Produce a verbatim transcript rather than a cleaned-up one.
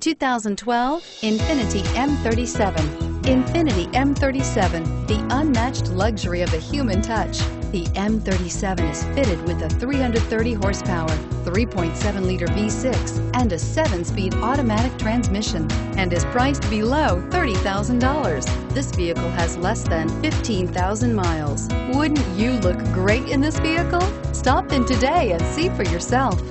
twenty twelve Infiniti M thirty-seven. Infiniti M thirty-seven, the unmatched luxury of the human touch. The M thirty-seven is fitted with a three hundred thirty horsepower, three point seven liter V six, and a seven speed automatic transmission, and is priced below thirty thousand dollars. This vehicle has less than fifteen thousand miles. Wouldn't you look great in this vehicle? Stop in today and see for yourself.